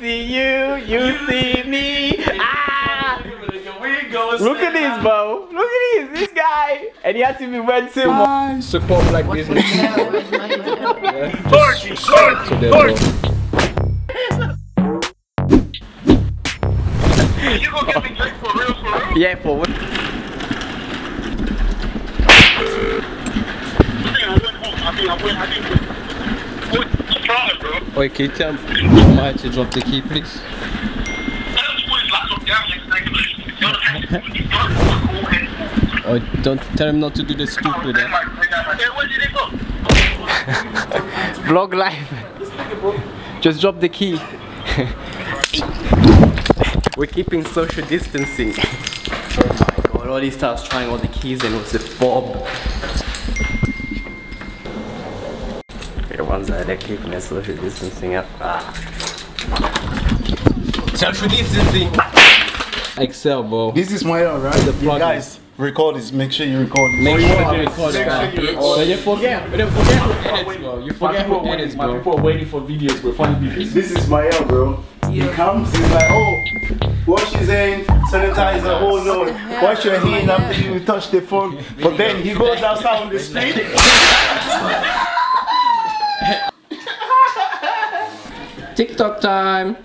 see you, you see me. Ah! Look at this, bro. Look at this guy. And he has to be wet too. Support like this. Torch! You go get me drink for real, for real? Yeah, for what? I think wait, can you tell me why to drop the key, please? Oh, don't tell him not to do the stupid. Vlog live. Just drop the key. We're keeping social distancing. Oh my god, Ollie starts trying all the keys and what's the bomb. The ones that are keeping their social distancing up. Ah. Social distancing! Excel, bro. This is my error, right? You guys, record this. Make sure you record this. Make sure you record this. You forget who edits, bro. My people are waiting for videos, bro. Funny videos. This is my error, bro. He comes, he's like, oh, wash his hand, sanitizer, oh no, wash your hand after you touch the phone. But then he goes outside on the street. TikTok time.